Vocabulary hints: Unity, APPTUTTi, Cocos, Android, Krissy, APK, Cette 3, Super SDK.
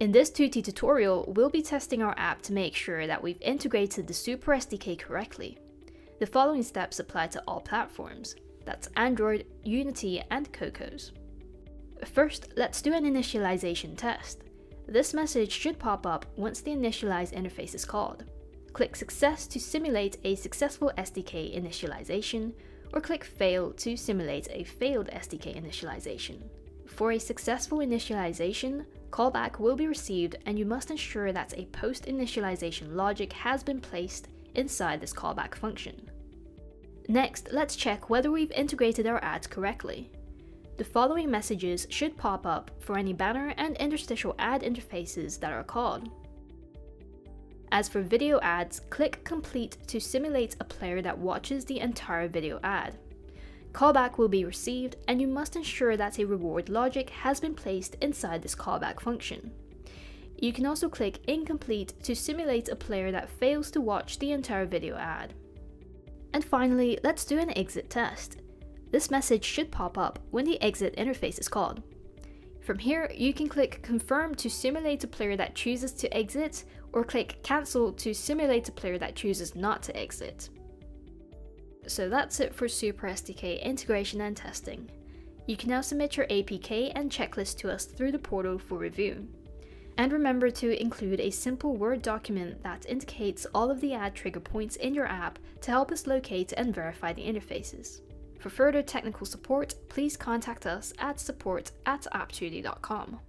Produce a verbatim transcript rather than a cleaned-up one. In this two T tutorial, we'll be testing our app to make sure that we've integrated the Super S D K correctly. The following steps apply to all platforms. That's Android, Unity, and Cocos. First, let's do an initialization test. This message should pop up once the initialize interface is called. Click Success to simulate a successful S D K initialization, or click Fail to simulate a failed S D K initialization. For a successful initialization, callback will be received, and you must ensure that a post-initialization logic has been placed inside this callback function. Next, let's check whether we've integrated our ads correctly. The following messages should pop up for any banner and interstitial ad interfaces that are called. As for video ads, click Complete to simulate a player that watches the entire video ad. Callback will be received, and you must ensure that a reward logic has been placed inside this callback function. You can also click Incomplete to simulate a player that fails to watch the entire video ad. And finally, let's do an exit test. This message should pop up when the exit interface is called. From here, you can click Confirm to simulate a player that chooses to exit, or click Cancel to simulate a player that chooses not to exit. So that's it for Super S D K integration and testing. You can now submit your A P K and checklist to us through the portal for review. And remember to include a simple Word document that indicates all of the ad trigger points in your app to help us locate and verify the interfaces. For further technical support, please contact us at support at apptutti dot com.